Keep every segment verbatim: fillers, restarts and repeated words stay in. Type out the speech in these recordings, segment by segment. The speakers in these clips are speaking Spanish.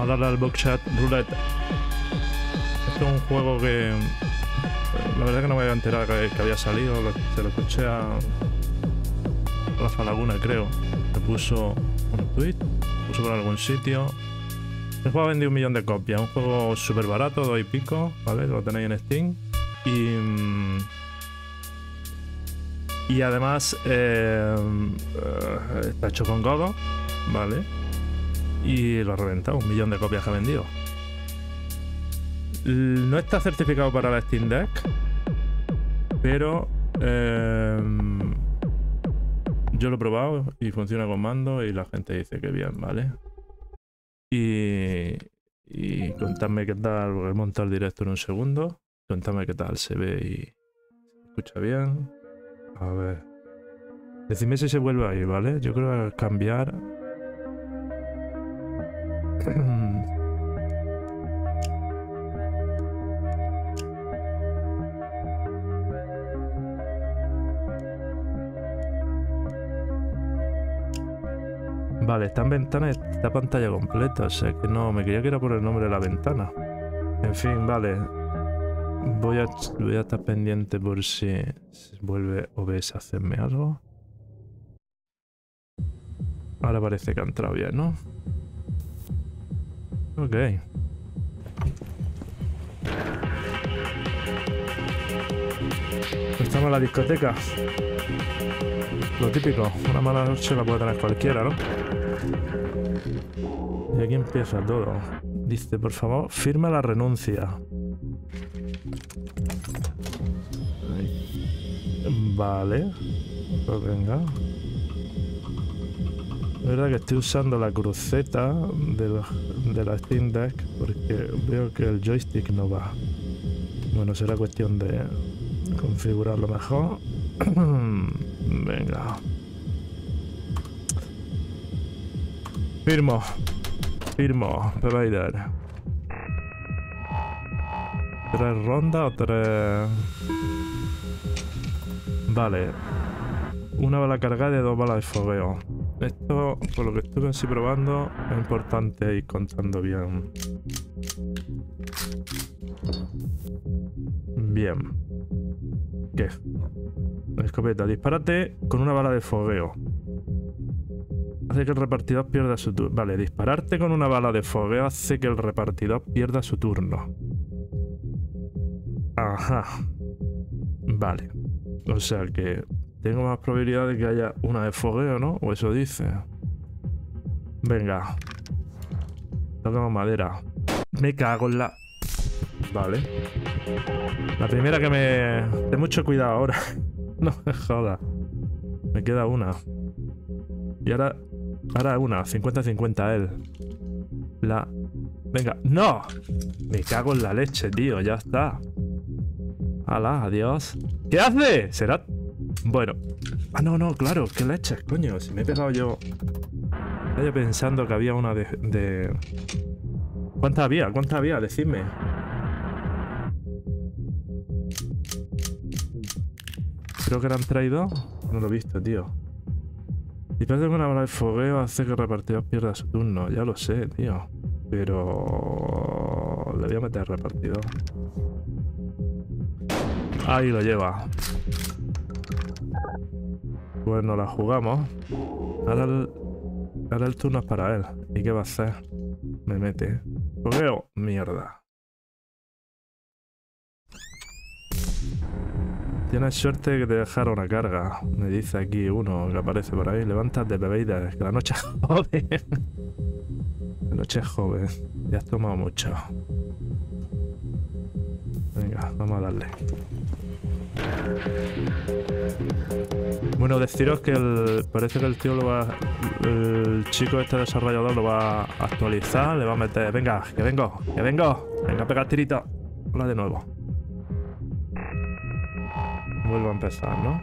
vamos a darle al Buckshot Roulette. Este es un juego que la verdad que no me había enterado que, que había salido. Se lo escuché a Rafa Laguna, creo. Le puso un tweet, lo puso por algún sitio. El juego ha vendido un millón de copias. Un juego súper barato, dos y pico, ¿vale? Lo tenéis en Steam. Y, y además eh, está hecho con Godot, ¿vale? Y lo ha reventado, un millón de copias que ha vendido. No está certificado para la Steam Deck, pero eh, yo lo he probado y funciona con mando y la gente dice que bien, ¿vale? Y, y contadme qué tal, voy a montar el directo en un segundo. Contadme qué tal se ve y se escucha bien. A ver. Decidme si se vuelve ahí, ¿vale? Yo creo que cambiar. Vale, está en ventana, está pantalla completa, o sea que no, me creía que era por el nombre de la ventana. En fin, vale. Voy a, voy a estar pendiente por si vuelve O B S a hacerme algo. Ahora parece que ha entrado bien, ¿no? Ok. Estamos en la discoteca. Lo típico, una mala noche la puede tener cualquiera, ¿no? Y aquí empieza todo. Dice, por favor, firma la renuncia. Vale. Pues venga. La verdad que estoy usando la cruceta de la, de la Steam Deck porque veo que el joystick no va. Bueno, será cuestión de configurarlo mejor. Venga. Firmo. Firmo. Provider. ¿Tres rondas o tres...? Vale. Una bala cargada y dos balas de fogueo. Esto, por lo que estuve así probando, es importante ir contando bien. Bien. ¿Qué? La escopeta. Dispárate con una bala de fogueo. Hace que el repartidor pierda su turno. Vale, dispararte con una bala de fogueo hace que el repartidor pierda su turno. Ajá. Vale. O sea que tengo más probabilidad de que haya una de fogueo, ¿no? O eso dice. Venga. Tocamos madera. Me cago en la... Vale. La primera que me... Ten mucho cuidado ahora. No me jodas. Me queda una. Y ahora... Ahora una. cincuenta cincuenta él. La... Venga. ¡No! Me cago en la leche, tío. Ya está. Hala, adiós. ¿Qué hace? ¿Será...? Bueno. Ah, no, no, claro. ¿Qué leches, coño? Si me he pegado yo... Estaba yo pensando que había una de... de... ¿Cuántas había? ¿Cuántas había? Decidme. Creo que eran traidor. No lo he visto, tío. Y parece que una bala de fogueo hace que el repartidor pierda su turno. Ya lo sé, tío. Pero... Le voy a meter repartidor. Ahí lo lleva. Pues nos la jugamos. Ahora el... Ahora el turno es para él. ¿Y qué va a hacer? Me mete. Fogueo. Mierda. Tienes suerte que te dejaron una carga. Me dice aquí uno que aparece por ahí. Levántate, bebeida, es que la noche es joven. La noche es joven. Ya has tomado mucho. Venga, vamos a darle. Bueno, deciros que el, parece que el tío lo va... El chico este desarrollador lo va a actualizar. Le va a meter... Venga, que vengo, que vengo. Venga, pega el tirito. Hola de nuevo. Vuelvo a empezar, ¿no?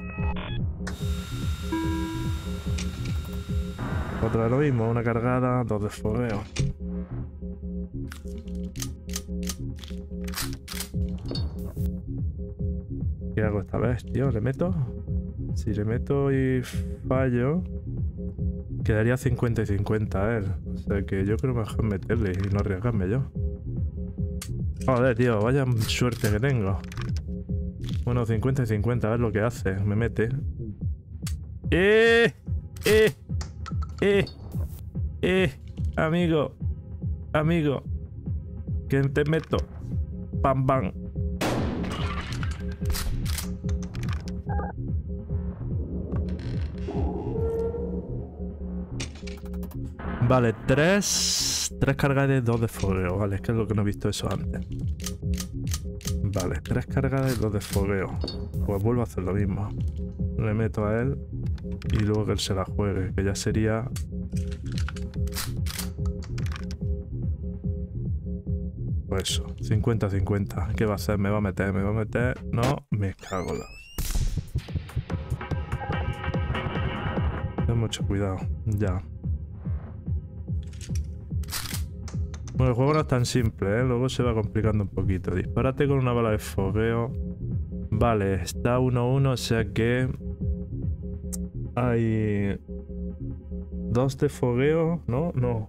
Otra de lo mismo, una cargada, dos de fogueo. ¿Qué hago esta vez, tío? ¿Le meto? Si le meto y fallo, Quedaría cincuenta y cincuenta a él. O sea que yo creo mejor meterle y no arriesgarme yo. Joder, tío, vaya suerte que tengo. Bueno, cincuenta y cincuenta, a ver lo que hace. Me mete. ¡Eh! ¡Eh! ¡Eh! ¡Eh! Amigo. Amigo. Que te meto. ¡Pam, pam! Vale, tres... Tres cargas de dos de fogueo. Vale, es que es lo que no he visto eso antes. Vale, tres cargas de dos de fogueo. Pues vuelvo a hacer lo mismo. Le meto a él y luego que él se la juegue, que ya sería... Pues eso, cincuenta cincuenta. ¿Qué va a hacer? Me va a meter, me va a meter... No, me cago la... Ten mucho cuidado, ya. Bueno, el juego no es tan simple, ¿eh? Luego se va complicando un poquito. Dispárate con una bala de fogueo. Vale, está uno uno, o sea que... Hay... Dos de fogueo, ¿no? No.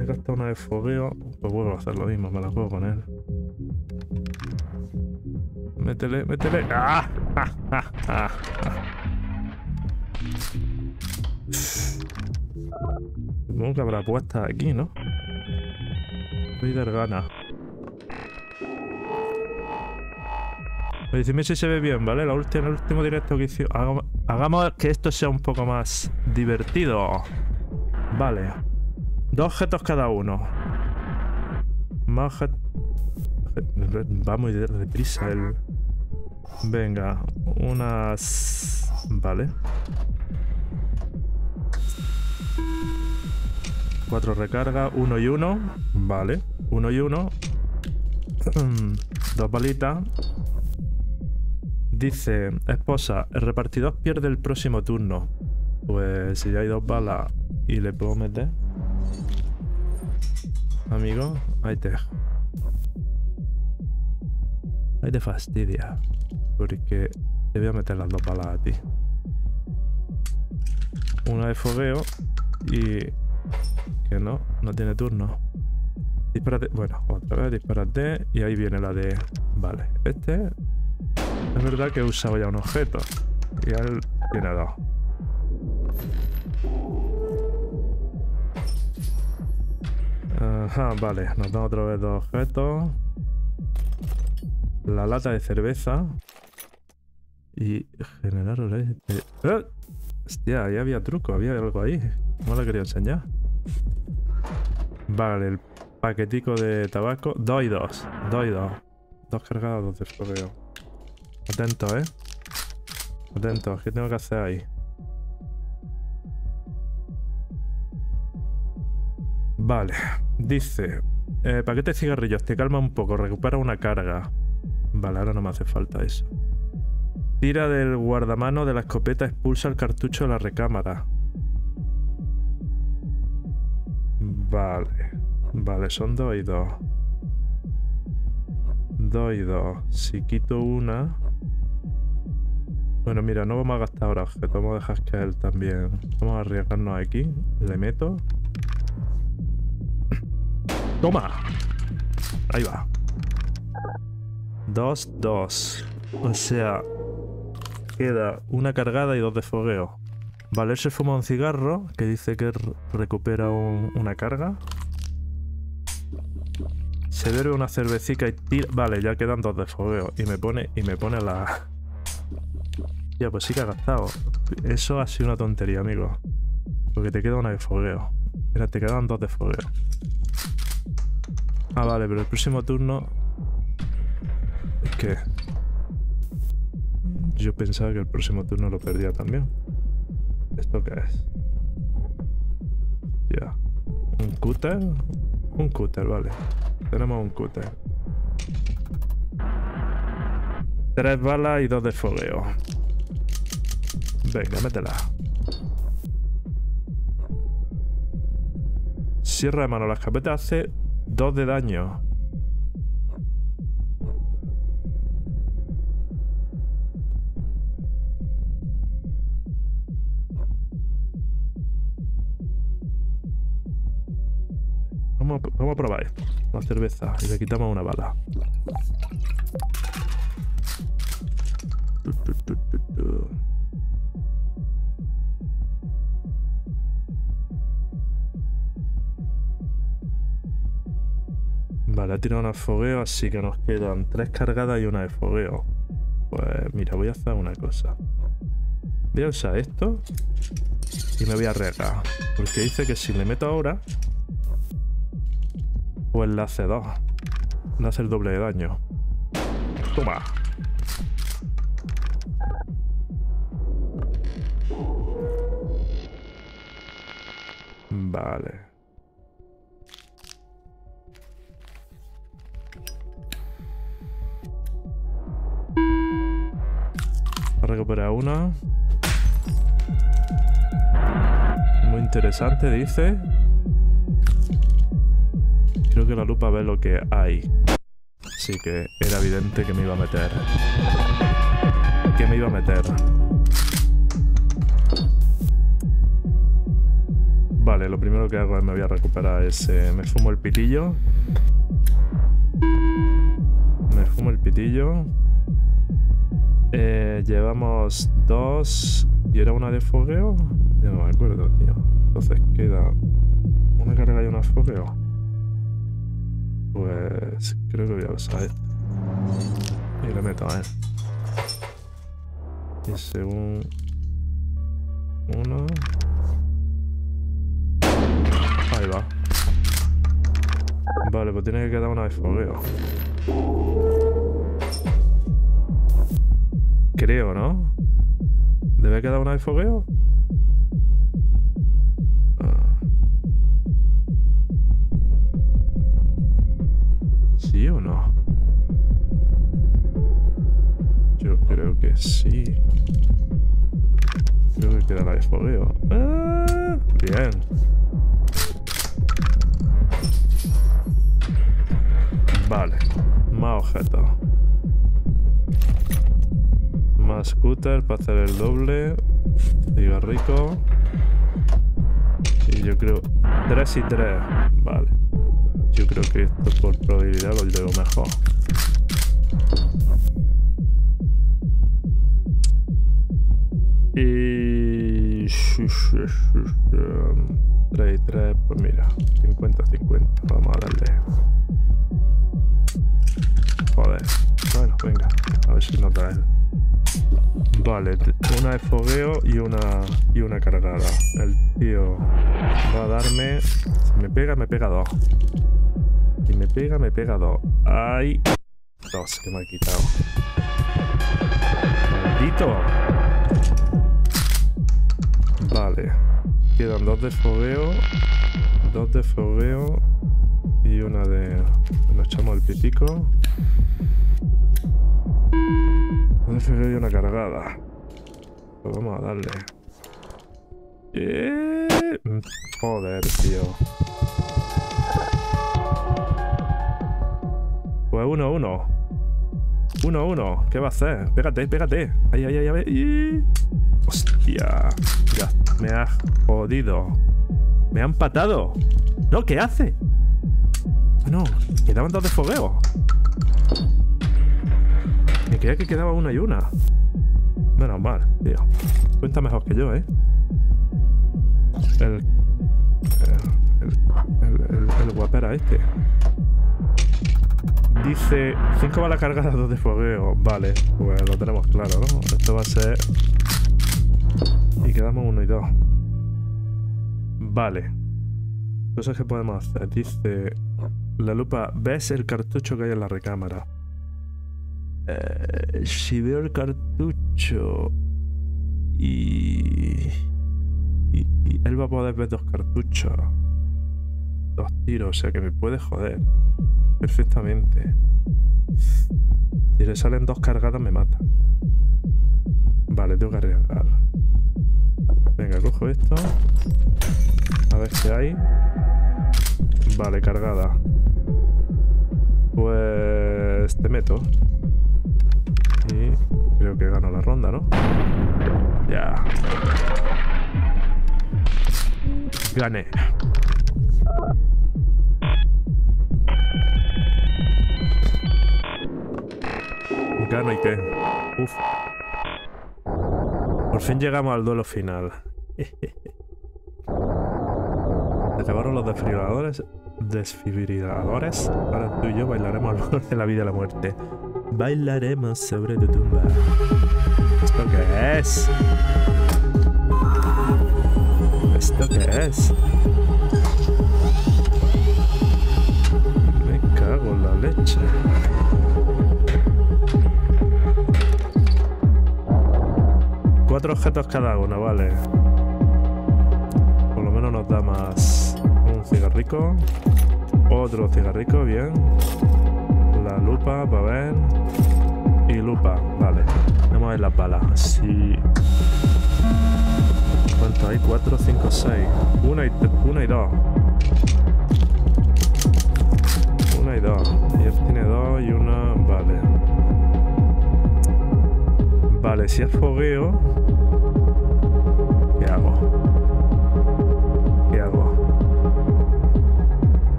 He gastado una de fogueo. Pues vuelvo a hacer lo mismo, me la juego con él. Métele, métele. ¡Ah! ¡Ah! ¡Ah! ¡Ah! Supongo que habrá puestas aquí, ¿no? Líder gana. Decidme si se ve bien, ¿vale? La última, el último directo que hicimos. Hagamos, hagamos que esto sea un poco más divertido. Vale. Dos objetos cada uno. Más objetos. Va muy deprisa el. Venga, unas. Vale. Cuatro recargas, uno y uno. Vale, uno y uno. Dos balitas. Dice, esposa, el repartidor pierde el próximo turno. Pues si ya hay dos balas y le puedo meter. Amigo, ahí te... Ahí te fastidia. Porque te voy a meter las dos balas a ti. Una de fogueo y... Que no, no tiene turno. Dispárate, bueno, otra vez dispárate. Y ahí viene la de... Vale, este... Es verdad que he usado ya un objeto. Y él tiene dos. Ajá, vale, nos dan otra vez dos objetos. La lata de cerveza. Y generar... ¡Eh! Hostia, ahí había truco, había algo ahí. No lo quería enseñar. Vale, el paquetico de tabaco. Dos y dos. Dos y dos. Dos cargados, dos de fogueo. Atento, eh. Atento, ¿qué tengo que hacer ahí? Vale, dice. Eh, paquete de cigarrillos, te calma un poco, recupera una carga. Vale, ahora no me hace falta eso. Tira del guardamano de la escopeta, expulsa el cartucho de la recámara. Vale, vale, son dos y dos. Dos y dos. Si quito una... Bueno, mira, no vamos a gastar ahora objetos, vamos a dejar que él también. Vamos a arriesgarnos aquí. Le meto. ¡Toma! Ahí va. Dos, dos. O sea, queda una cargada y dos de fogueo. Vale, él se fuma un cigarro, que dice que recupera un, una carga. Se bebe una cervecita y tira... Vale, ya quedan dos de fogueo. Y me pone, y me pone la... Ya, pues sí que ha gastado. Eso ha sido una tontería, amigo. Porque te queda una de fogueo. Mira, te quedan dos de fogueo. Ah, vale, pero el próximo turno... Es que... Yo pensaba que el próximo turno lo perdía también. ¿Esto qué es? Ya. Yeah. ¿Un cúter? Un cúter, vale. Tenemos un cúter. Tres balas y dos de fogueo. Venga, métela. Sierra de mano. La escopeta hace dos de daño. Vamos a, vamos a probar esto. La cerveza. Y le quitamos una bala. Vale, ha tirado una de fogueo, así que nos quedan tres cargadas y una de fogueo. Pues mira, voy a hacer una cosa. Voy a usar esto y me voy a regar. Porque dice que si le meto ahora, pues le hace dos. Le hace el doble de daño. Toma. Vale. Recuperar una. Muy interesante, dice. Creo que la lupa ve lo que hay. Así que era evidente que me iba a meter. Que me iba a meter. Vale, lo primero que hago es me voy a recuperar ese... Me fumo el pitillo. Me fumo el pitillo. Eh, llevamos dos... ¿Y era una de fogueo? Ya no me acuerdo, tío. Entonces queda una carga y una de fogueo. Pues creo que voy a usar esto. Y le meto a él. Y según... Uno... Ahí va. Vale, pues tiene que quedar una de fogueo. Creo, ¿no? ¿Debe quedar una de fogueo? Ah. ¿Sí o no? Yo creo que sí. Creo que queda la de fogueo. Ah, bien. Vale, más objetos. Más scooter para hacer el doble. Cigarrico. Y yo creo... tres y tres. Vale. Yo creo que esto por probabilidad lo llevo mejor. Y... tres y tres, pues mira. cincuenta cincuenta. Vamos a darle. Joder. Bueno, venga. A ver si nos da él. Vale, una de fogueo y una y una cargada. El tío va a darme... Si me pega, me pega dos. Si me pega, me pega dos. ¡Ay! Dos que me ha quitado. ¡Maldito! Vale. Quedan dos de fogueo. Dos de fogueo. Y una de... Nos echamos el pitico. Una F G y una cargada. Pues vamos a darle. Eh... Joder, tío. Pues uno, uno. Uno, uno. ¿Qué va a hacer? Pégate, pégate. Ahí, ahí, ahí, ahí. Y... Hostia. Ya, me ha jodido. Me ha empatado. No, ¿qué hace? Ah, no. Quedaban dos de fogueo. Me creía que quedaba una y una. Menos mal, tío. Cuenta mejor que yo, ¿eh? El... El... El, el, el guapera este. Dice... cinco balas cargadas, dos de fogueo. Vale, pues lo tenemos claro, ¿no? Esto va a ser... Y quedamos uno y dos. Vale. Cosas que podemos hacer. Dice... La lupa... ¿Ves el cartucho que hay en la recámara? Eh, si veo el cartucho y, y, y él va a poder ver dos cartuchos, dos tiros, o sea que me puede joder perfectamente. Si le salen dos cargadas me mata. Vale, tengo que arriesgar. Venga, cojo esto. A ver qué hay. Vale, cargada. Pues te meto. Y creo que gano la ronda, ¿no? Ya. Gané. ya no hay qué. Uf. Por fin llegamos al duelo final. Acabaron los desfibriladores. Desfibriladores. Ahora tú y yo bailaremos al borde de la vida y la muerte. Bailaremos sobre tu tumba. ¿Esto qué es? ¿Esto qué es? Me cago en la leche. Cuatro objetos cada uno, vale. Por lo menos nos da más. Un cigarrico. Otro cigarrico, bien. La lupa, para ver. Y lupa, vale. Vamos a ver las balas. Sí. ¿Cuánto hay? cuatro, cinco, seis. Una y, una y dos. Una y dos. Y él tiene dos y una. Vale. Vale, si es fogueo. ¿Qué hago? ¿Qué hago?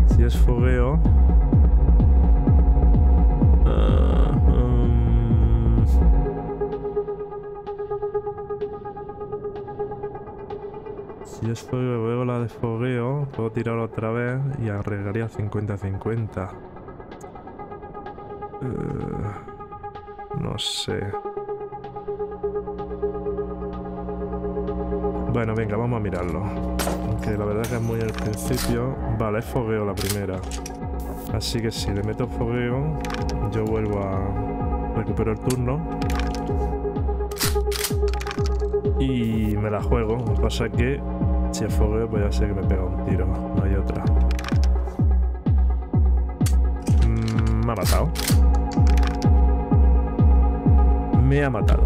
Si es fogueo. Si es fuego, veo la de fogueo, puedo tirar otra vez y arreglaría cincuenta cincuenta. Uh, no sé. Bueno, venga, vamos a mirarlo. Aunque la verdad es que es muy al principio. Vale, es fogueo la primera. Así que si le meto fogueo, yo vuelvo a recuperar el turno. Y me la juego. Lo que pasa es que si es fogueo, pues ya sé que me pega un tiro, no hay otra. Mm, me ha matado. Me ha matado.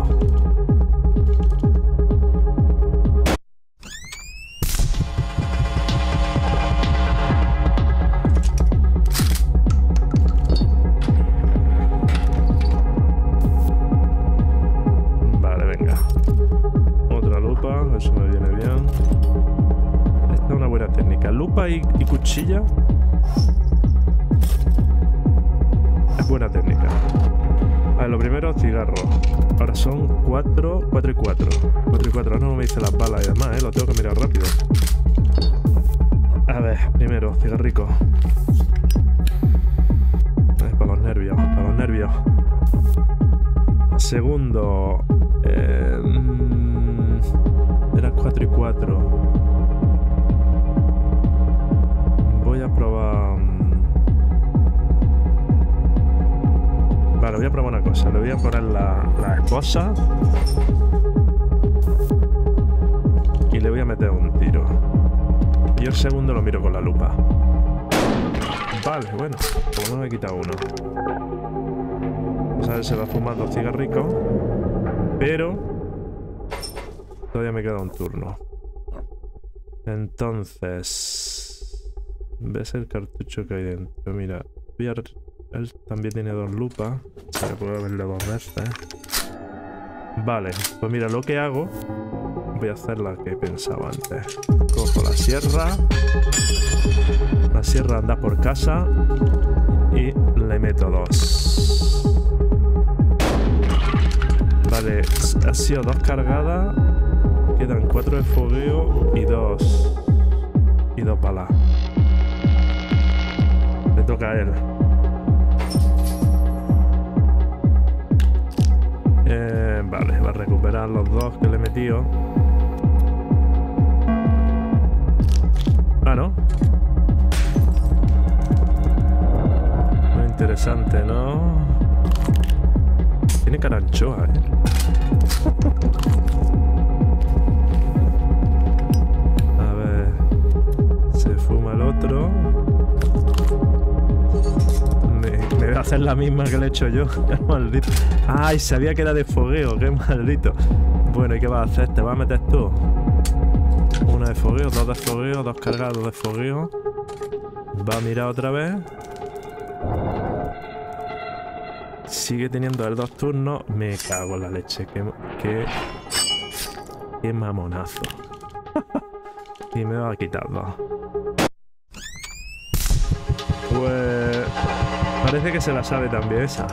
Vale, venga. Otra lupa, eso me viene bien. Una buena técnica. Lupa y, y cuchilla es buena técnica. A ver, lo primero, cigarro. Ahora son cuatro, cuatro y cuatro. cuatro y cuatro. No me hice las balas y demás, ¿eh? Lo tengo que mirar rápido. A ver, primero, cigarrico. Es para los nervios, para los nervios. Segundo, eh, eran cuatro y cuatro. Voy a probar... Vale, voy a probar una cosa. Le voy a poner la, la esposa. Y le voy a meter un tiro. Y el segundo lo miro con la lupa. Vale, bueno. Por lo menos me he quitado uno. O sea, se va fumando el cigarrico. Pero... todavía me queda un turno. Entonces... ¿Ves el cartucho que hay dentro? Mira, él también tiene dos lupas. Para poder verlo dos veces. Vale, pues mira, lo que hago. Voy a hacer la que pensaba antes. Cojo la sierra. La sierra anda por casa. Y le meto dos. Vale, ha sido dos cargadas. Quedan cuatro de fogueo y dos. Y dos balas. Le toca a él. Eh, vale, va a recuperar los dos que le he metido. Ah, ¿no? Muy interesante, ¿no? Tiene cara anchoa, ¿eh? A ver. Se fuma el otro. Me voy a hacer la misma que le he hecho yo. Qué maldito. Ay, sabía que era de fogueo. Qué maldito. Bueno, ¿y qué vas a hacer? ¿Te vas a meter tú? Una de fogueo, dos de fogueo, dos cargados de fogueo. Va a mirar otra vez. Sigue teniendo el dos turnos. Me cago en la leche. Qué, qué, qué mamonazo. Y me va a quitar dos. Pues... parece que se la sabe también esa.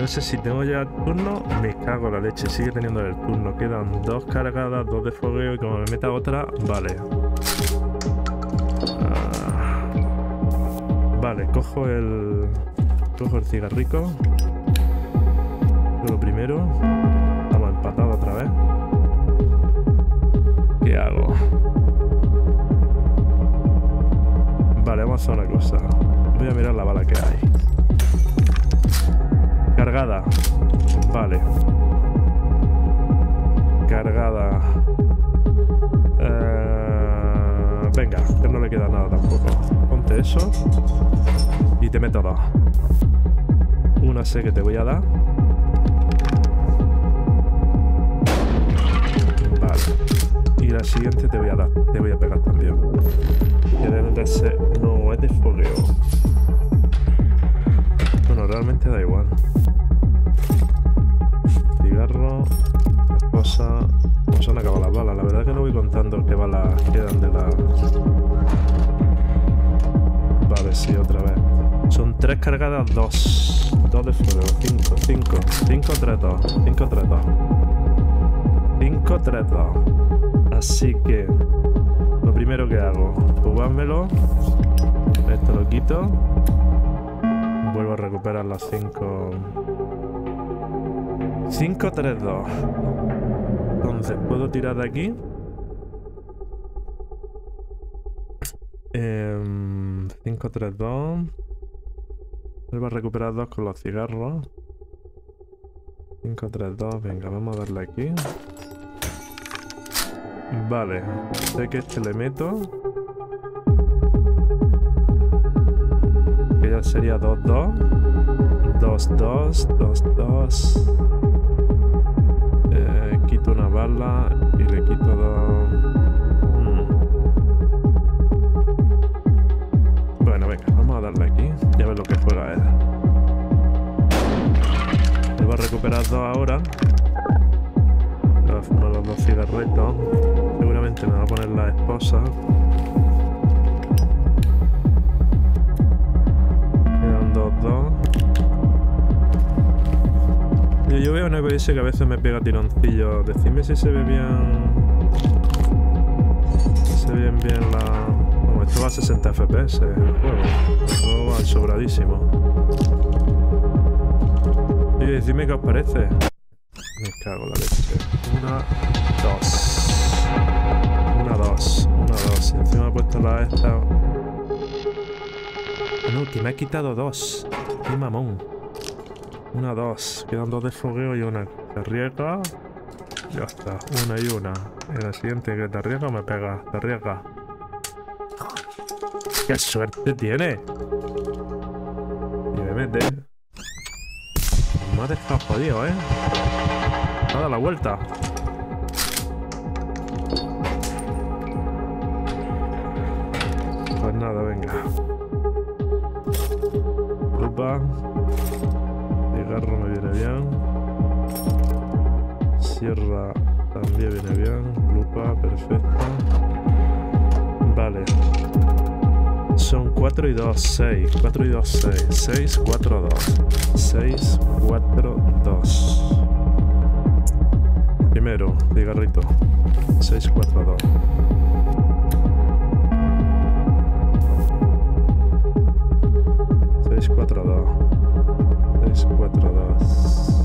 No sé si tengo ya el turno, me cago en la leche, sigue teniendo el turno. Quedan dos cargadas, dos de fogueo y como me meta otra, vale. Ah, vale, cojo el, cojo el cigarrico. Lo primero, estamos empatados otra vez. ¿Qué hago? Vale, vamos a hacer una cosa. Voy a mirar la bala que hay. Cargada, vale. Cargada. Eh, venga, que no le queda nada tampoco. Ponte eso y te meto dos. Una sé que te voy a dar. Vale. Y la siguiente te voy a dar. Te voy a pegar también. No, es de fogueo. Bueno, realmente da igual. Cigarro, cosa. No se han acabado las balas. La verdad que no voy contando qué balas quedan de la. Vale, sí, otra vez. Son tres cargadas, dos. Dos de fuego. Cinco, cinco. Cinco, tres, dos. Cinco, tres, dos. Cinco, tres, dos. Así que. Lo primero que hago, jugármelo. Esto lo quito. Vuelvo a recuperar las cinco. cinco, tres, dos. Entonces, ¿puedo tirar de aquí? Eh, cinco, tres, dos. Vuelvo a recuperar dos con los cigarros. cinco, tres, dos. Venga, vamos a darle aquí. Vale. Sé que este le meto. Que ya sería dos, dos. dos, dos, dos, dos. Eh, quito una bala y le quito dos. Hmm. Bueno, venga, vamos a darle aquí. Ya ves lo que juega él. Le voy a recuperar dos ahora. Le voy a fumar los dos cigarretos. Seguramente me va a poner la esposa. Quedan dos, dos. Yo veo en el O B S que a veces me pega tironcillos. Decidme si se ve bien. Se ve bien la. Bueno, esto va a sesenta F P S el juego. El juego va sobradísimo. Y decidme qué os parece. Me cago en la leche. Una, dos. Una, dos. Una, dos. Y encima he puesto la esta. No, que me ha quitado dos. Qué mamón. Una, dos. Quedan dos de fogueo y una. Te riega. Ya está. Una y una. Y la siguiente que te riega me pega. Te riega. ¡Qué suerte tiene! Y me mete. Me ha dejado jodido, ¿eh? Me ha dado la vuelta. Pues nada, venga. Opa. Cigarro me viene bien. Sierra también viene bien. Lupa, perfecto. Vale. Son cuatro y dos, seis. cuatro y dos, seis. seis, cuatro, dos. seis, cuatro, dos. Primero, cigarrito. seis, cuatro, dos. seis, cuatro, dos. tres, cuatro, dos.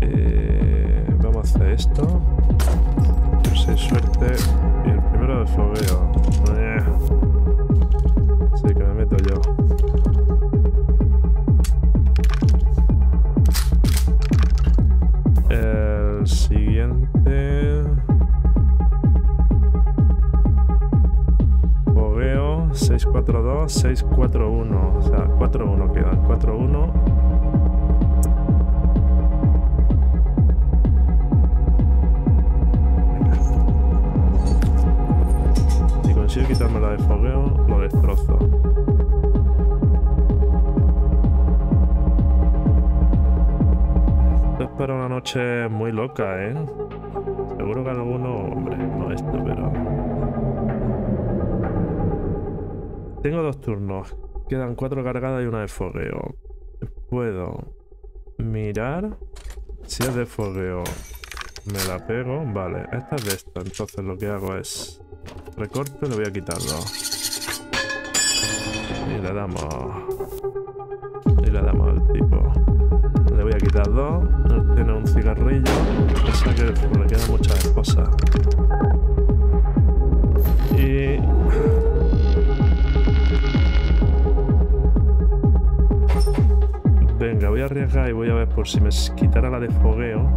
Eh, vamos a hacer esto. No sé, suerte. Y el primero de fogueo. Eh. Sí, que me meto yo. El siguiente. seis, cuatro, dos, seis, cuatro, uno. O sea, cuatro, uno quedan. cuatro, uno. Si consigo quitarme la de fogueo, lo destrozo. Esto es para una noche muy loca, ¿eh? Seguro que alguno... Hombre, no esto, pero... Tengo dos turnos. Quedan cuatro cargadas y una de fogueo. puedo mirar si es de fogueo. Me la pego. Vale, esta es de esta. Entonces lo que hago es recorte, le voy a quitarlo. Y le damos. Y le damos al tipo. Le voy a quitar dos. Él tiene un cigarrillo. Pasa que le quedan muchas cosas. Y. Venga, voy a arriesgar y voy a ver por si me quitara la de fogueo.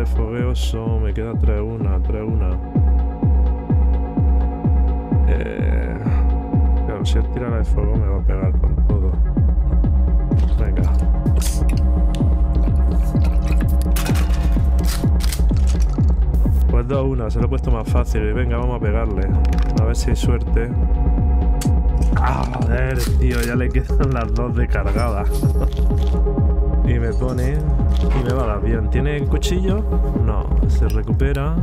De fogueo son, me queda tres una, tres una. Eh, claro, si él tira la de fuego me va a pegar con todo. Venga. Pues dos una, se lo he puesto más fácil y venga, vamos a pegarle. A ver si hay suerte. ¡Ah, joder, tío! Ya le quedan las dos de cargada. Y me pone y me va a dar bien. ¿Tiene el cuchillo? No, se recupera.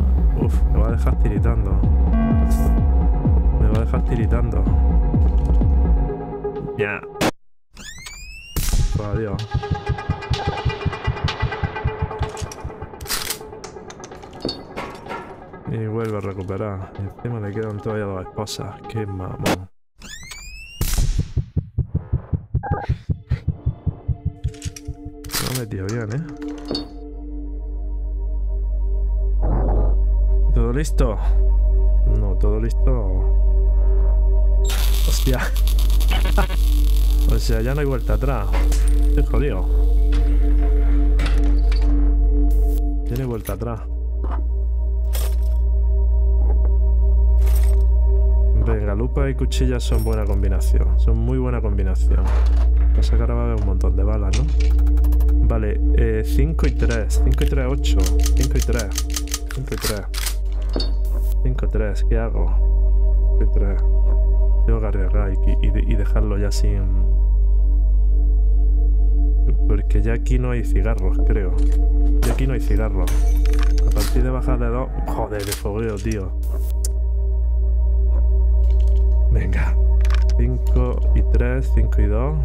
Uf, me va a dejar tiritando. Me va a dejar tiritando. Ya. Yeah. Pues adiós. Y vuelve a recuperar. Y encima le quedan todavía dos esposas. Qué mamón. Tío, bien, ¿eh? ¿Todo listo? No, todo listo. Hostia. O sea, ya no hay vuelta atrás. Estoy jodido. Ya no hay vuelta atrás. Venga, lupa y cuchilla son buena combinación. Son muy buena combinación. Pasa que ahora va a haber un montón de balas, ¿no? Vale, eh, cinco y tres, cinco y tres, ocho, cinco y tres, cinco y tres, cinco y tres, ¿qué hago? cinco y tres, tengo que arriesgar y, y, y dejarlo ya sin... Porque ya aquí no hay cigarros, creo. Ya aquí no hay cigarros. A partir de bajar de dos... Joder, de fogueo, tío. Venga, cinco y tres, cinco y dos...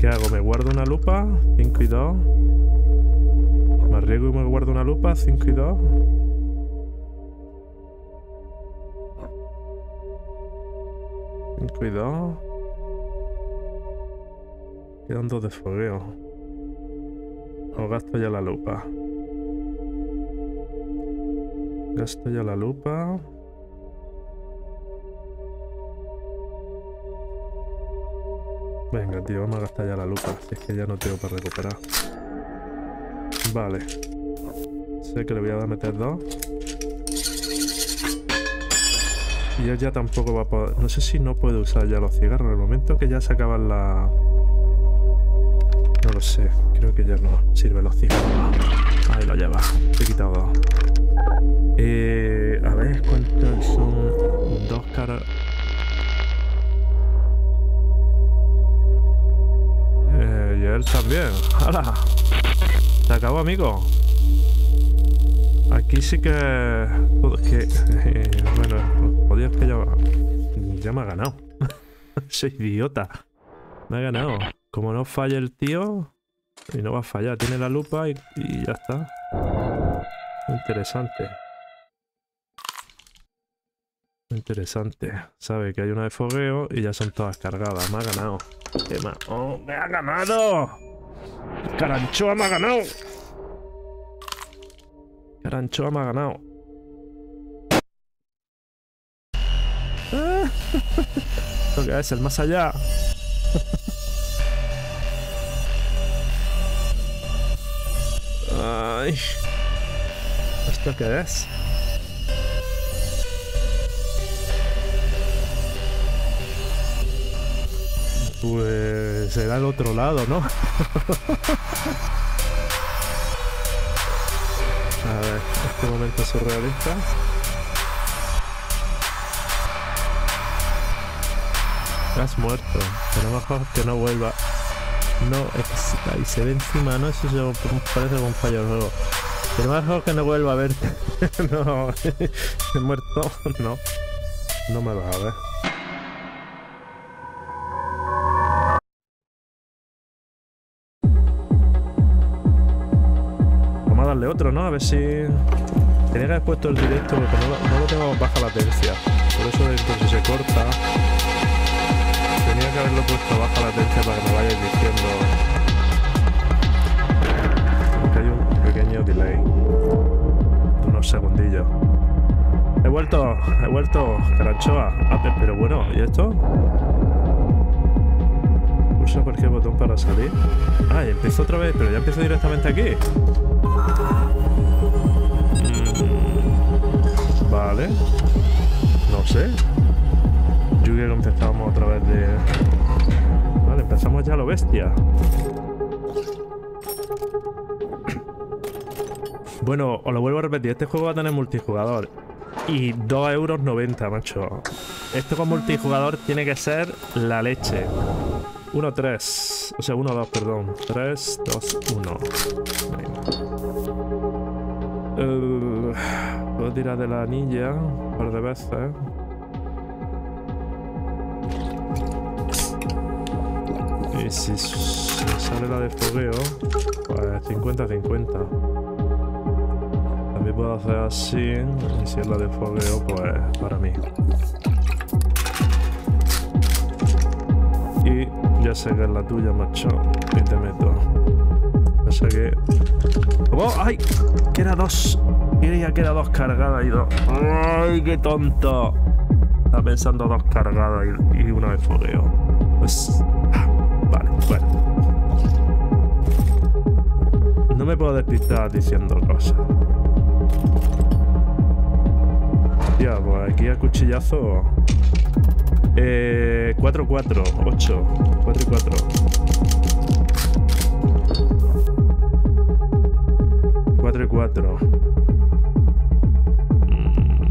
¿Qué hago? ¿Me guardo una lupa? cinco y dos. ¿Me arriesgo y me guardo una lupa? cinco y dos. cinco y dos. Quedan dos de fogueo. O gasto ya la lupa. Gasto ya la lupa. Venga, tío, vamos a gastar ya la lupa. Si es que ya no tengo para recuperar. Vale. Sé que le voy a meter dos. Y él ya tampoco va a poder... No sé si no puede usar ya los cigarros. En el momento que ya se acaban la... No lo sé. Creo que ya no sirven los cigarros. Ahí lo lleva. Te he quitado dos. Eh... A ver, ¿cuántos son? Dos caras... Eh, y él también. ¡Hala! Se acabó, amigo. Aquí sí que... Joder, que... Eh, bueno, joder, es que ya... Ya me ha ganado. Soy idiota. Me ha ganado. Como no falle el tío... Y no va a fallar. Tiene la lupa y, y ya está. Interesante. Interesante. Sabe que hay una de fogueo y ya son todas cargadas. Me ha ganado. ¿Qué más? ¡Oh, me ha ganado! ¡Caranchoa me ha ganado! ¡Caranchoa me ha ganado! ¿Ah? ¿Lo que es? El más allá. Ay. ¿Esto qué es? Pues será el otro lado, ¿no? A ver, este momento surrealista. Has muerto, a lo mejor que no vuelva. No, es, y se ve encima, ¿no? Eso yo, parece un fallo nuevo. Pero a lo mejor que no vuelva a verte. No, he muerto, no. No me vas a ver. darle otro, ¿no? A ver si... Tenía que haber puesto el directo, porque no, no lo tengo baja latencia. Por eso entonces se corta. Tenía que haberlo puesto baja latencia para que me vayáis diciendo. Porque hay un pequeño delay. Unos segundillos. He vuelto, he vuelto, Caranchoa. Ah, pero bueno, ¿y esto? Pulsa cualquier botón para salir. Ah, y empiezo otra vez, pero ya empiezo directamente aquí. Mm, vale. No sé. Yo creo que empezamos otra vez de... Vale, empezamos ya a lo bestia. Bueno, os lo vuelvo a repetir, este juego va a tener multijugador. Y dos euros noventa, macho. Esto con multijugador tiene que ser la leche. uno tres. O sea, uno dos, perdón. tres, dos, uno. Uh, puedo tirar de la anilla un par de veces. Y si sale la de fogueo, pues cincuenta cincuenta. También puedo hacer así, y si es la de fogueo, pues para mí. Y ya sé que es la tuya, macho, y te meto. Ya sé que... ¡Oh! ¡Ay! Que era dos. Quería que era dos cargadas y dos. ¡Ay, qué tonto! Estaba pensando dos cargadas y, y una de fogueo. Pues... Ah, vale, bueno. No me puedo despistar diciendo cosas. Ya, pues aquí a cuchillazo. Eh. cuatro, cuatro, ocho, cuatro y cuatro. cuatro y cuatro. Mm,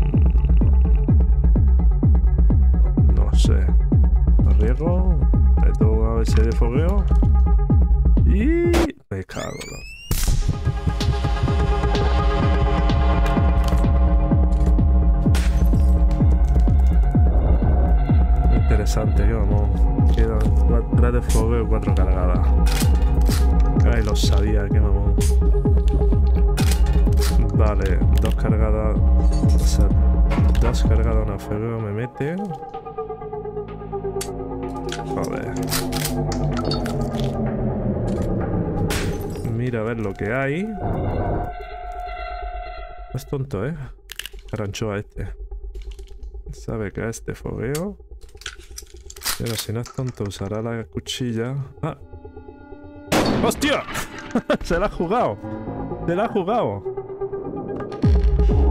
no sé. Arriesgo. Meto a ver si hay de fogueo. Y. Me cago, ¿no? Interesante, que mamón. Quedan tres de fogueo y cuatro cargadas. Ay, lo sabía, que mamón. Vale, dos cargadas. O sea, dos cargadas, una fogueo me mete. Joder. Mira a ver lo que hay. Es tonto, ¿eh? Caranchoa este. Sabe que es de fogueo. Pero si no es tonto, usará la cuchilla. ¡Ah! ¡Hostia! ¡Se la ha jugado! ¡Se la ha jugado!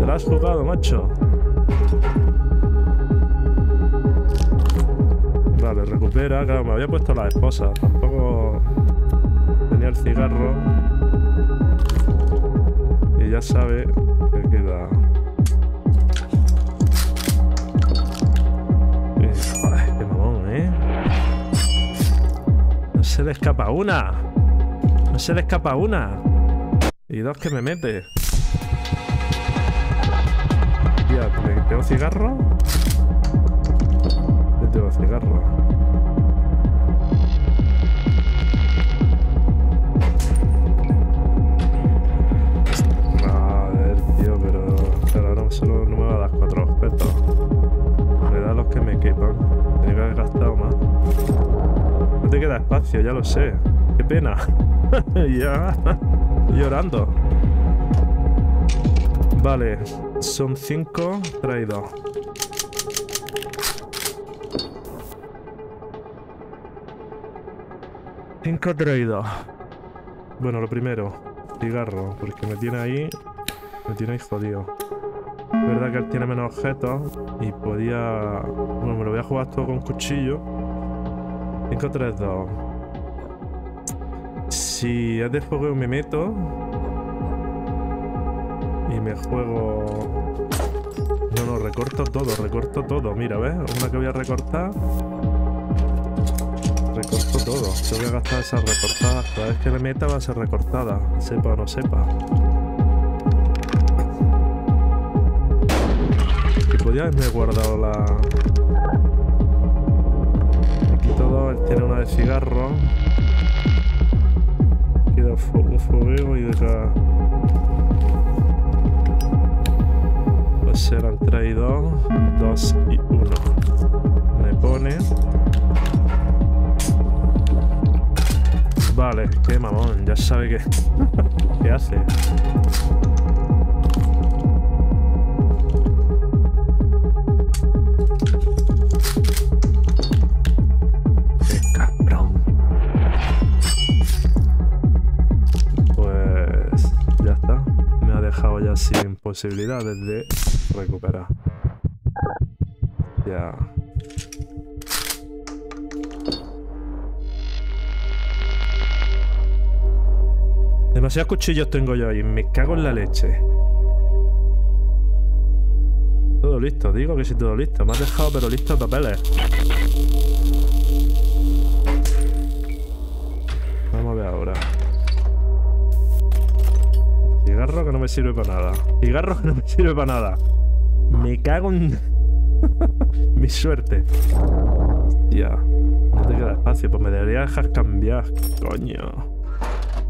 ¡Se la has jugado, macho! Vale, recupera. Claro, me había puesto la esposa. Tampoco tenía el cigarro. Y ya sabe que queda... Joder, qué mamón, ¿eh? No se le escapa una. No se le escapa una. Y dos que me mete. Ya, ¿te tengo cigarro? Te tengo cigarro. A ver, tío, pero... Pero ahora solo no me va a dar cuatro objetos. A los que me quepan. Tenía que haber gastado más. No te queda espacio, ya lo sé. Qué pena. Ya. Llorando. Vale. Son cinco, tres y dos. cinco, tres y dos. Bueno, lo primero. Cigarro. Porque me tiene ahí... Me tiene ahí jodido. Es verdad que él tiene menos objetos y podía... Bueno, me lo voy a jugar todo con cuchillo. cinco, tres, dos. Si es de fuego me meto. Y me juego... No, no, recorto todo, recorto todo. Mira, ¿ves? Una que voy a recortar. Recorto todo. Yo voy a gastar esas recortadas. Cada vez que me meta va a ser recortada. Sepa o no sepa. Ya me he guardado la... Aquí todo, él tiene una de cigarro. Queda un fogueo y de cada... serán traídos dos y uno. Me pone. Vale, qué mamón, ya sabe que... ¿Qué hace? Ya sin posibilidades de recuperar. Ya. Demasiados cuchillos tengo yo ahí. Me cago en la leche. Todo listo. Digo que sí, todo listo. Me has dejado pero listo de papeles. Vamos a ver ahora. Cigarro que no me sirve para nada. Cigarro que no me sirve para nada. Me cago en... Mi suerte. Hostia. No te queda espacio. Pues me debería dejar cambiar. Coño.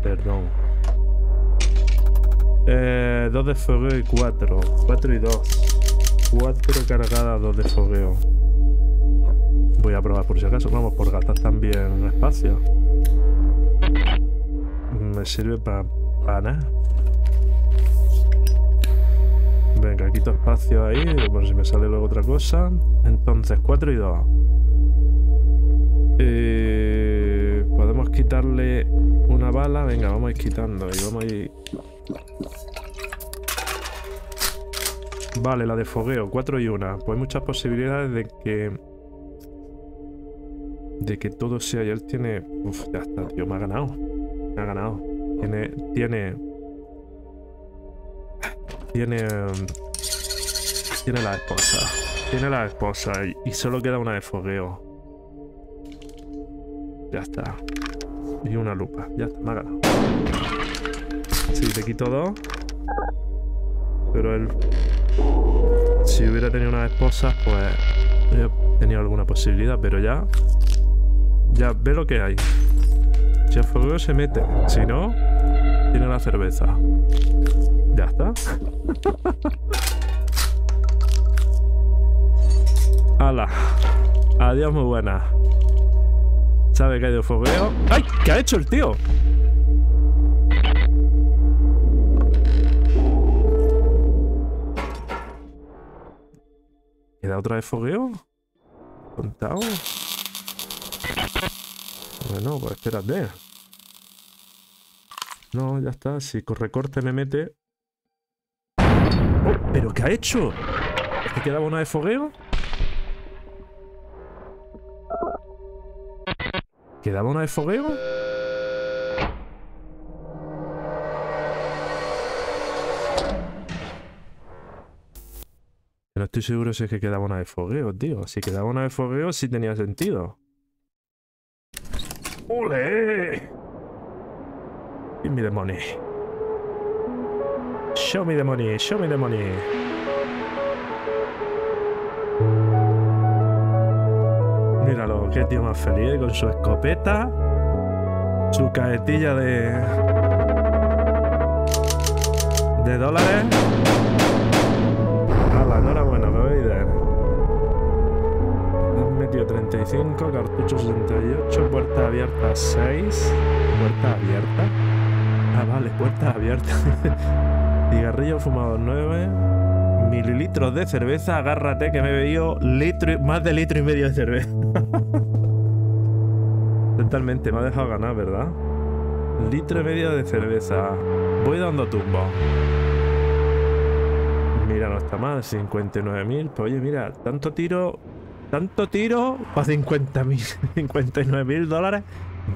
Perdón. Eh, dos de fogueo y cuatro. Cuatro y dos. Cuatro cargadas, dos de fogueo. Voy a probar por si acaso. Vamos, por gastar también espacio. Me sirve para... para nada. Venga, quito espacio ahí, por si me sale luego otra cosa. Entonces, cuatro y dos. Eh, Podemos quitarle una bala. Venga, vamos a ir quitando y vamos a ir... Vale, la de fogueo, cuatro y una. Pues hay muchas posibilidades de que... De que todo sea... Y él tiene... Uf, ya está, tío, me ha ganado. Me ha ganado. Tiene... Tiene... Tiene, tiene la esposa. Tiene la esposa y, y solo queda una de fogueo. Ya está. Y una lupa. Ya está, me ha ganado. Sí, te quito dos. Pero él... Si hubiera tenido una esposa, pues... Hubiera tenido alguna posibilidad, pero ya... Ya ve lo que hay. Si el fogueo se mete. Si no, tiene la cerveza. Ya está. Hala. Adiós, muy buena. Sabe que ha ido fogueo. ¡Ay! ¿Qué ha hecho el tío? ¿Queda otra vez fogueo? ¿Contado? Bueno, pues espérate. No, ya está. Si recorte me mete... Oh, ¿pero qué ha hecho? ¿Te quedaba una de fogueo? ¿Quedaba una de fogueo? No estoy seguro si es que quedaba una de fogueo, tío. Si quedaba una de fogueo, sí tenía sentido. ¡Ole! Give me the money. Show me the money, show me the money. Míralo, qué tío más feliz, con su escopeta, su cajetilla de... de dólares. Hala, enhorabuena, me voy a ir. Han metido treinta y cinco, cartucho sesenta y ocho, puerta abierta seis. Puerta abierta. Ah, vale, puerta abierta. Cigarrillo fumado nueve mililitros de cerveza. Agárrate que me he bebido litro y, más de litro y medio de cerveza. Totalmente, me ha dejado ganar, ¿verdad? Litro y medio de cerveza. Voy dando tumbo. Mira, no está mal, cincuenta y nueve mil. Pues oye, mira, tanto tiro, tanto tiro para cincuenta mil, cincuenta y nueve mil dólares.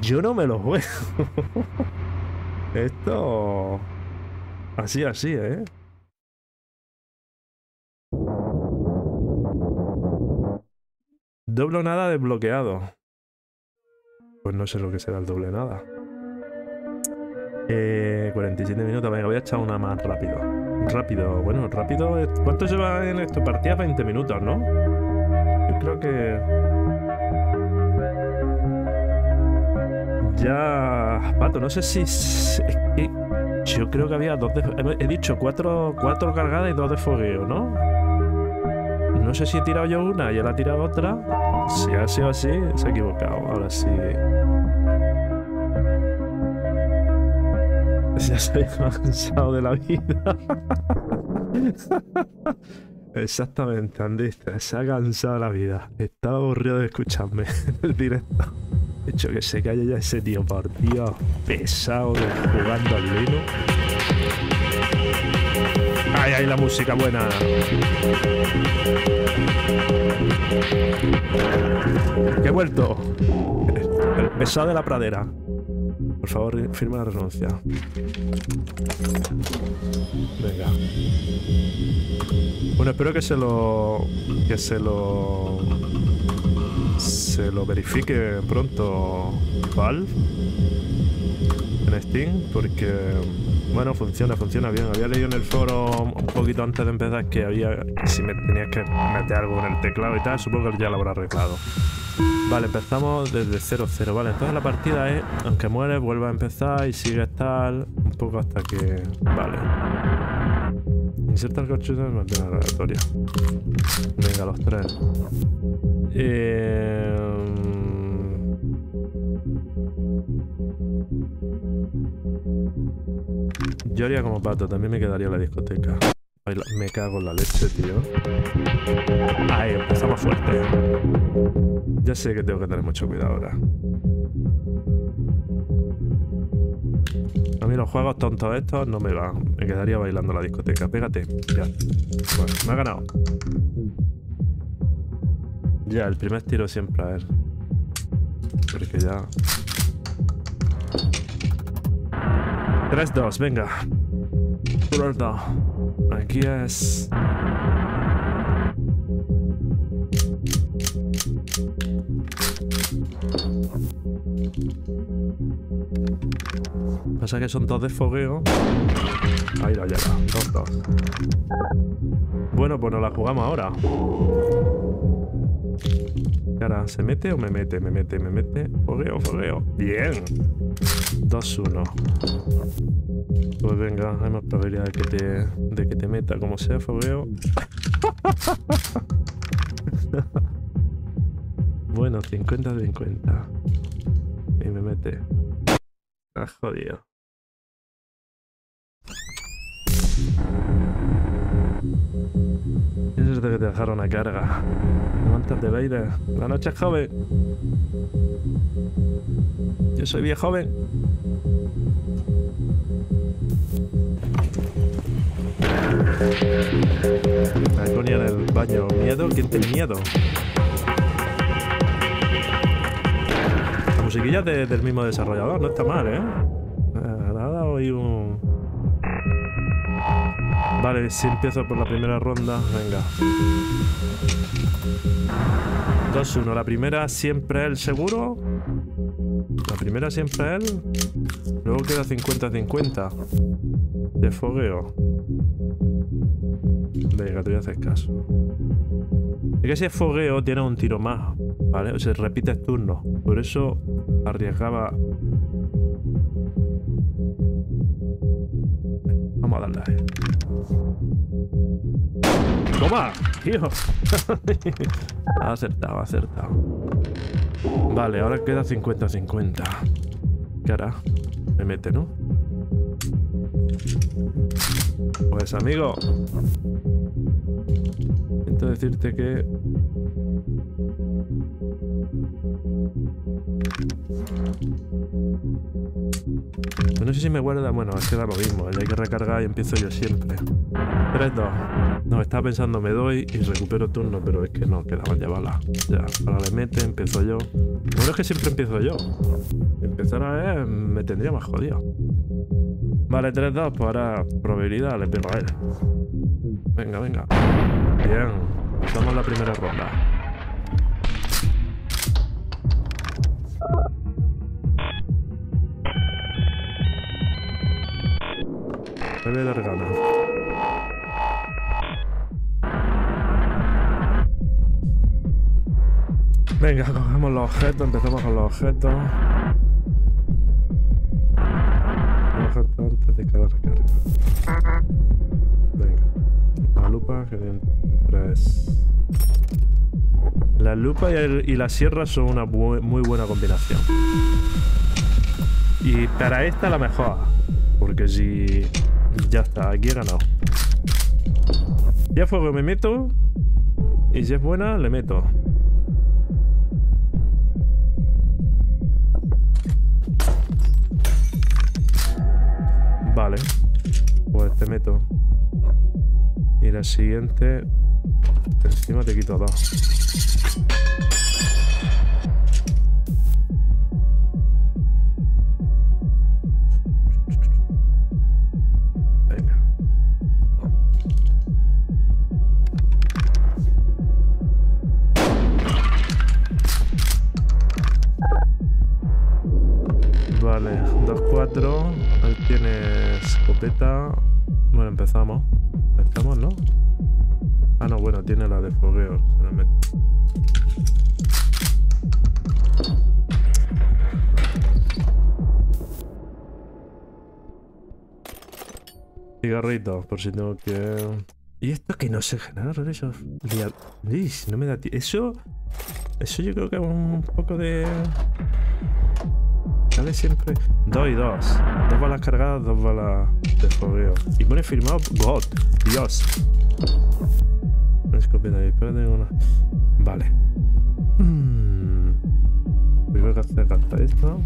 Yo no me lo juego. Esto... Así, así, ¿eh? Doble nada desbloqueado. Pues no sé lo que será el doble nada. Eh, cuarenta y siete minutos. Venga, voy a echar una más rápido. Rápido, bueno, rápido. ¿Cuánto se va en esto? Partida veinte minutos, ¿no? Yo creo que... Ya... Pato, no sé si... Es que... Yo creo que había dos de... He dicho cuatro, cuatro cargadas y dos de fogueo, ¿no? no sé si he tirado yo una y él ha tirado otra. Si ha sido así, se ha equivocado. Ahora sí. Ya estoy cansado de la vida. Exactamente, Andista. Se ha cansado de la vida. Estaba aburrido de escucharme en el directo. De hecho, que se calle ya ese tío, por Dios. Pesado de jugando al vino. ¡Ay, ay, la música buena! ¡Que he vuelto! El pesado de la pradera. Por favor, firma la renuncia. Venga. Bueno, espero que se lo... Que se lo... Se lo verifique pronto Valve en Steam, porque... Bueno, funciona, funciona bien. Había leído en el foro un poquito antes de empezar que había... Si me tenías que meter algo en el teclado y tal, supongo que ya lo habrá arreglado. Vale, empezamos desde cero cero. Vale, entonces la partida es, aunque mueres, vuelve a empezar y sigues tal, un poco hasta que... Vale. Inserta el corchudo en la aleatoria. Venga, los tres. Eh... Yo haría como pato, también me quedaría en la discoteca. Me cago en la leche, tío. Ahí, empezamos fuerte. Ya sé que tengo que tener mucho cuidado ahora. A mí los juegos tontos estos no me van. Me quedaría bailando en la discoteca. Pégate. Ya. Bueno, me ha ganado. Ya, el primer tiro siempre a él. Porque ya... tres dos, venga. tres dos. Aquí es... Pasa que son dos de fogueo. Ahí lo lleva, dos, dos. Bueno, pues nos la jugamos ahora. ¿Qué hará? ¿Se mete o me mete? Me mete, me mete. Fogueo, fogueo. Bien. dos uno. Pues venga, hay más probabilidad de que te, de que te meta, como sea, fogueo. Bueno, cincuenta cincuenta. Y me mete. Ah, jodido. Eso es de que te dejaron una carga. Levántate, baile. La noche es joven. Yo soy bien joven. Ahí ponía en el baño. ¿Miedo? ¿Quién tiene miedo? La musiquilla de, del mismo desarrollador no está mal, ¿eh? Nada, hoy un... Vale, si empiezo por la primera ronda, venga. dos uno, la primera siempre él, seguro. La primera siempre él. Luego queda cincuenta cincuenta. De fogueo. Venga, te voy a hacer caso. Es que si es fogueo, tiene un tiro más, ¿vale? O sea, repites turno. Por eso arriesgaba. Vamos a darle. ¡Toma! ¡Tío! Ha acertado, ha acertado. Vale, ahora queda cincuenta cincuenta. ¿Qué hará? Me mete, ¿no? Pues amigo, siento decirte que... No sé si me guarda... Bueno, es que da lo mismo, hay que recargar y empiezo yo siempre. tres dos. No, estaba pensando, me doy y recupero turno, pero es que no, quedaba llevarla. Ya, ahora le mete, empiezo yo. Bueno, es que siempre empiezo yo. Empezar a ver me tendría más jodido. Vale, tres dos, pues ahora probabilidad le pego a él. Venga, venga. Bien, estamos en la primera ronda. Me voy a dar ganas. Venga, cogemos los objetos, empezamos con los objetos. Antes de cada recarga. Venga. La lupa que viene. tres. La lupa y, el, y la sierra son una bu muy buena combinación. Y para esta la mejor. Porque si... Ya está, aquí he ganado. Ya fuego me meto. Y si es buena, le meto. Vale. Pues te meto. Y la siguiente... Encima te quito dos. Venga. Vale, dos cuatro. Ahí tienes escopeta. Bueno, empezamos. Estamos, ¿no? Ah, no, bueno, tiene la de fogueo, sinceramente. Cigarritos, por si tengo que... ¿Y esto que no sé generar? Eso... No me da tiempo. Eso... Eso yo creo que es un poco de... Sale siempre... Dos y dos. Dos balas cargadas, dos balas de fogueo. Y pone firmado... God. Dios. Escopeta ahí, espérate una. Vale. Hmm. Primero que hacer carta esta.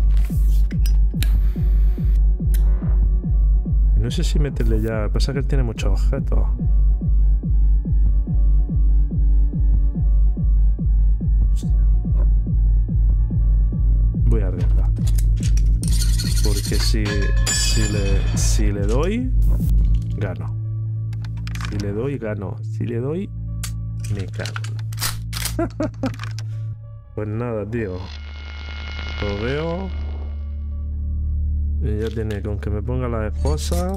No sé si meterle ya. Pasa que él tiene muchos objetos. Voy a arriesgar. Porque si. Si le. Si le doy. Gano. Si le doy, gano. Si le doy. Me cago. Pues nada, tío. Lo veo. Y ya tiene con que me ponga la esposa.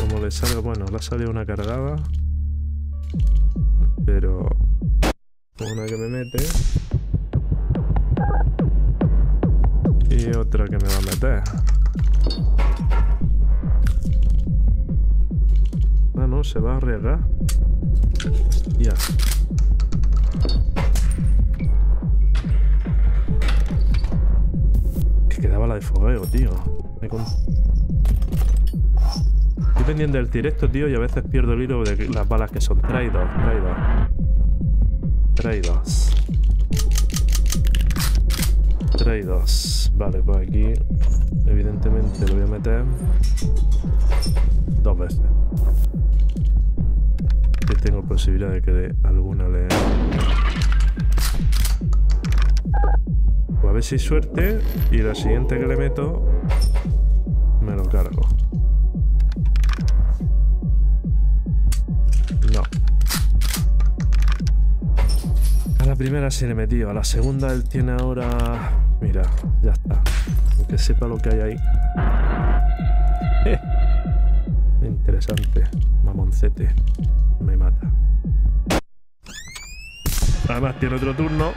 Como le salga. Bueno, le ha salido una cargada. Pero. Una que me mete. Y otra que me va a meter. Ah, no, se va a arriesgar. Ya. Que quedaba la de fogueo, tío. Me con... Estoy pendiente del directo, tío, y a veces pierdo el hilo de las balas que son traidor, traidor. Traidors. Traidors. Vale, pues aquí, evidentemente, lo voy a meter dos veces. Que tengo posibilidad de que de alguna le... Pues a ver si hay suerte y la siguiente que le meto me lo cargo. No. A la primera sí le he metido, a la segunda él tiene ahora... Mira, ya está. Aunque sepa lo que hay ahí. Eh. Interesante. Mamoncete. Me mata. Además tiene otro turno,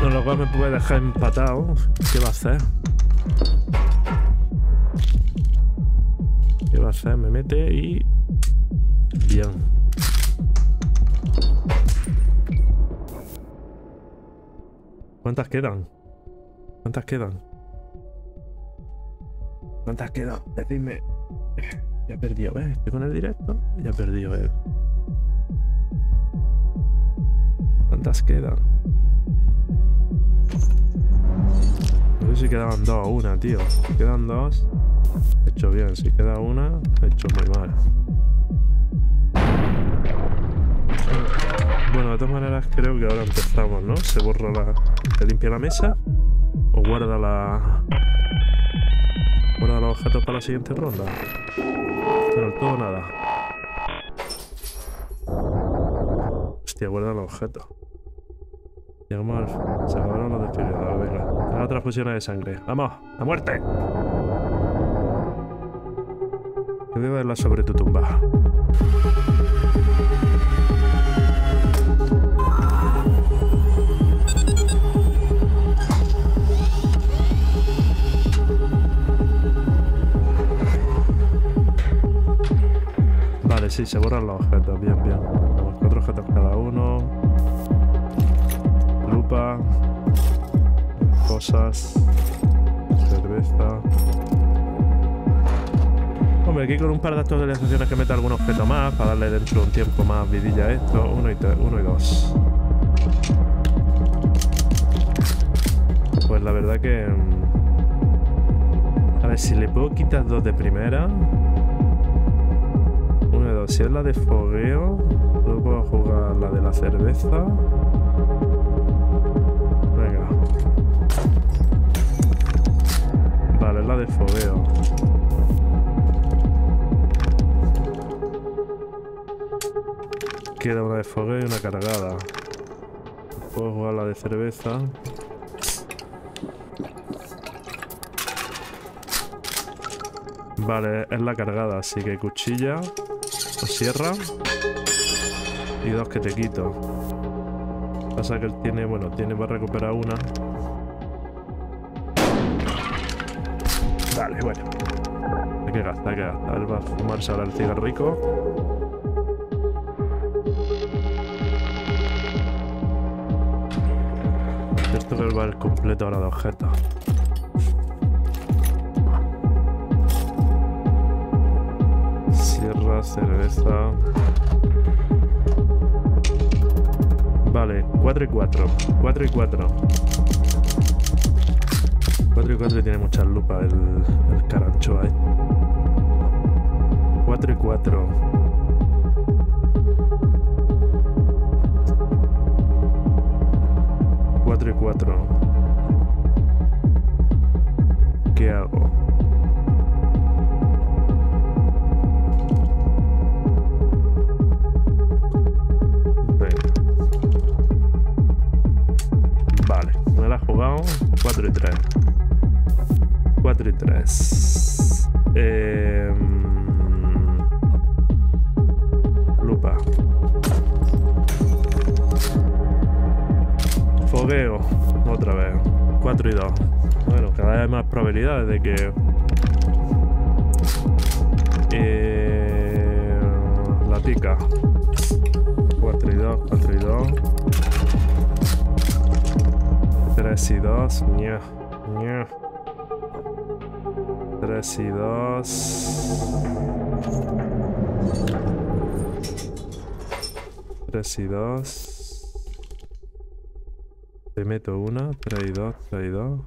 con lo cual me puede dejar empatado. ¿Qué va a hacer? ¿Qué va a hacer? Me mete y... Bien. ¿Cuántas quedan? ¿Cuántas quedan? ¿Cuántas quedan? Decidme. Ya he perdido, ¿ves? Estoy con el directo y ya he perdido él. ¿Cuántas quedan? No sé si quedaban dos o una, tío. Si quedan dos, he hecho bien. Si queda una, he hecho muy mal. Bueno, de todas maneras creo que ahora empezamos, ¿no? Se borra la... Se limpia la mesa o guarda la... Guarda los objetos para la siguiente ronda. Pero todo nada. Hostia, guarda los objetos. Llegamos al final. Se acabaron los desfibriladores. Venga. Las transfusiones de sangre. ¡Vamos! ¡A muerte! Que debe verla sobre tu tumba. sí, se borran los objetos. Bien, bien. Los cuatro objetos cada uno. Lupa. Cosas. Cerveza. Hombre, aquí con un par de actualizaciones que meta algún objeto más para darle dentro de un tiempo más vidilla a esto. Uno y, tres, uno y dos. Pues la verdad que... A ver, si le puedo quitar dos de primera... Uno y dos. Si es la de fogueo, luego puedo jugar la de la cerveza. Venga. Vale, es la de fogueo. Queda una de fogueo y una cargada. Puedo jugar la de cerveza. Vale, es la cargada, así que cuchilla o sierra y dos que te quito. Pasa que él tiene, bueno, tiene para recuperar una. Vale, bueno. Hay que gastar, hay que gastar. Él va a fumarse ahora el cigarrico. Esto que va el completo ahora de objetos. Sierra, cerveza. Vale, cuatro y cuatro. cuatro y cuatro. cuatro y cuatro tiene muchas lupas el, el caranchoa, ¿eh? cuatro y cuatro. cuatro y cuatro. ¿Qué hago? Venga. Vale, me la he jugado. cuatro y tres. cuatro y tres. Eh... Lupa. Fogueo, otra vez. cuatro y dos. Bueno, cada vez hay más probabilidades de que... Eh... La tica. cuatro y dos, cuatro y dos. tres y dos. Ña, ña. tres y dos. tres y dos. Te meto una, tres y dos, tres y dos.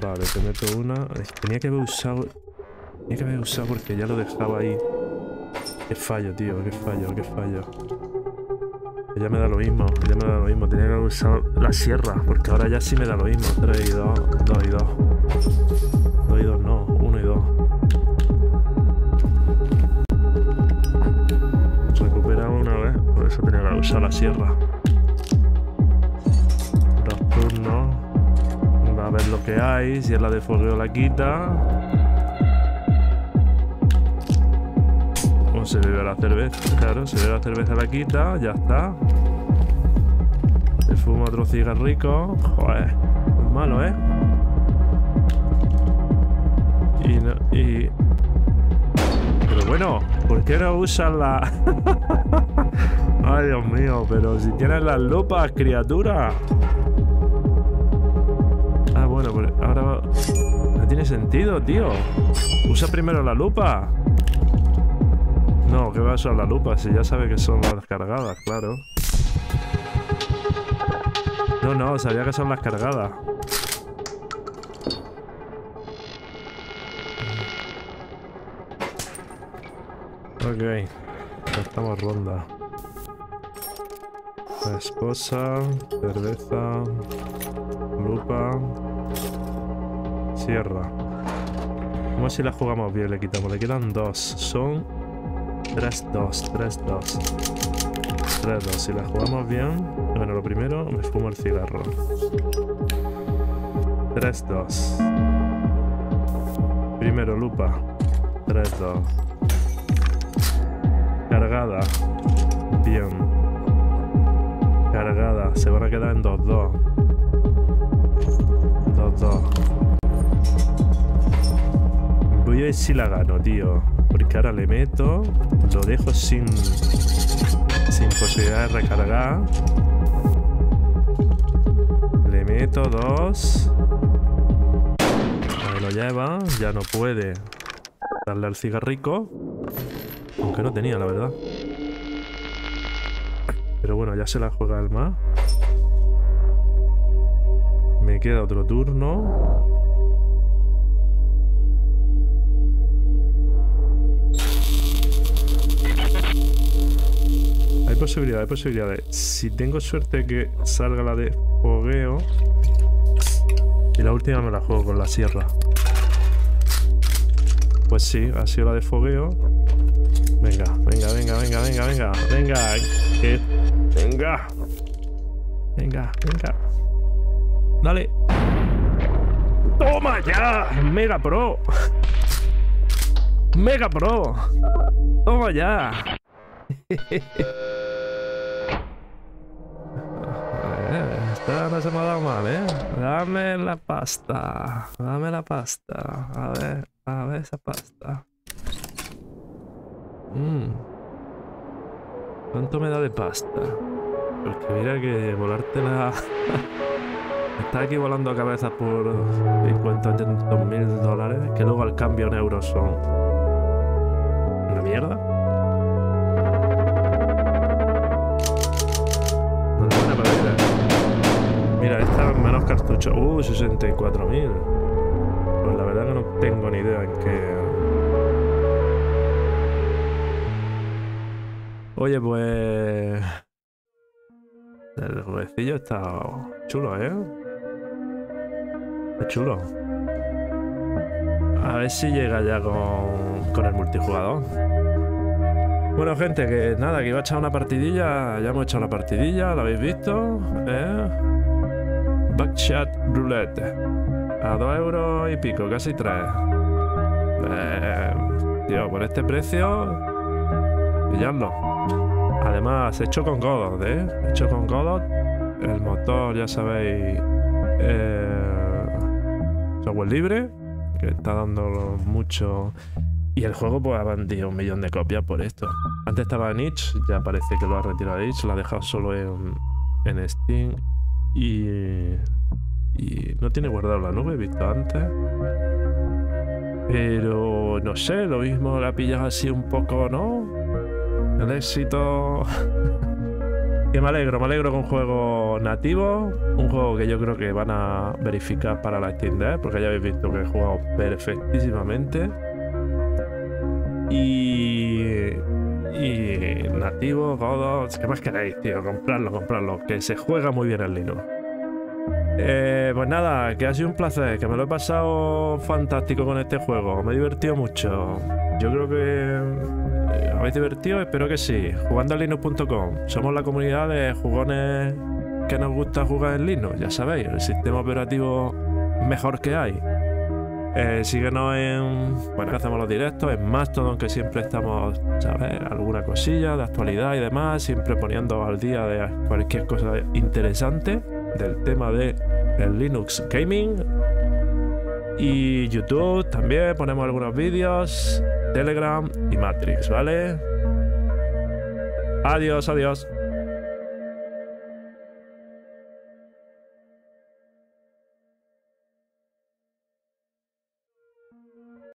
Vale, te meto una. Tenía que haber usado. Tenía que haber usado porque ya lo dejaba ahí. Qué fallo, tío, qué fallo, qué fallo. Ya me da lo mismo, ya me da lo mismo. Tenía que haber usado la sierra, porque ahora ya sí me da lo mismo. tres y dos, dos y dos. dos y dos no, uno y dos. Recuperaba una vez, por eso tenía que haber usado la sierra. Turno. Va a ver lo que hay. Si es la de fogueo la quita. O se bebe la cerveza. Claro, se bebe la cerveza la quita. Ya está. Se fuma otro cigarrico. Joder. Es malo, ¿eh? Y no... Y... Pero bueno, ¿por qué no usan la...? Ay, Dios mío. Pero si tienen las lupas, criatura. Ah, bueno, pues ahora no tiene sentido, tío. Usa primero la lupa. No, que va a usar la lupa si ya sabe que son las cargadas, claro. No, no, sabía que son las cargadas. Ok, estamos ronda. La esposa, cerveza, lupa, sierra. Vamos si la jugamos bien, le quitamos, le quedan dos. Son tres dos, tres dos. tres dos, si la jugamos bien. Bueno, lo primero, me fumo el cigarro. tres dos. Primero lupa. tres dos. Cargada. Bien. Cargada, se van a quedar en dos dos. dos dos. Voy a ver si la gano, tío. porque ahora le meto, lo dejo sin, sin posibilidad de recargar. Le meto dos. Ahí lo lleva, ya no puede darle al cigarrico. Aunque no tenía, la verdad. Pero bueno, ya se la juega el más. Me queda otro turno. Hay posibilidades, hay posibilidades. Si tengo suerte que salga la de fogueo. Y la última me la juego con la sierra. Pues sí, ha sido la de fogueo. Venga, venga, venga, venga, venga, venga, venga, que... venga. Venga, venga. Dale. ¡Toma ya! ¡Mega Pro! ¡Mega Pro! ¡Toma ya! Esta no se me ha dado mal, ¿eh? Dame la pasta. Dame la pasta. A ver, a ver esa pasta. Mmm. ¿Cuánto me da de pasta? Porque mira que volártela... Está aquí volando a cabezas por cincuenta mil dólares, que luego al cambio en euros son una mierda. No es una pérdida. Mira, esta menos cartucho. Uh, sesenta y cuatro mil. Pues la verdad que no tengo ni idea en qué... Oye, pues... El jueguecillo está chulo, ¿eh? Está chulo. A ver si llega ya con, con el multijugador. Bueno, gente, que nada, que iba a echar una partidilla. Ya hemos echado la partidilla, ¿la habéis visto? ¿Eh? Buckshot Roulette. A dos euros y pico, casi tres. Eh, tío, por este precio... Pilladlo. Además, hecho con Godot, ¿eh? Hecho con Godot. El motor, ya sabéis, eh, software libre, que está dando mucho. Y el juego, pues, ha vendido un millón de copias por esto. Antes estaba en Itch, ya parece que lo ha retirado de Itch, lo ha dejado solo en, en Steam. Y, y no tiene guardado la nube, he visto antes. Pero, no sé, lo mismo la pillas así un poco, ¿no? El éxito... Que me alegro, me alegro con juegos nativos. Un juego que yo creo que van a verificar para la Steam Deck, porque ya habéis visto que he jugado perfectísimamente. Y... Y... Nativo, Godot... ¿Qué más queréis, tío? Comprarlo, comprarlo. Que se juega muy bien en Linux. Eh, pues nada, que ha sido un placer, que me lo he pasado fantástico con este juego. Me he divertido mucho. Yo creo que... ¿Habéis divertido? Espero que sí. Jugando en Linux punto com. Somos la comunidad de jugones que nos gusta jugar en Linux, ya sabéis, el sistema operativo mejor que hay. Eh, síguenos en... Bueno, hacemos los directos, en Mastodon, que siempre estamos, ¿sabes? Alguna cosilla de actualidad y demás, siempre poniendo al día de cualquier cosa interesante del tema de el Linux Gaming. Y YouTube también, ponemos algunos vídeos... Telegram y Matrix, ¿vale? Adiós, adiós.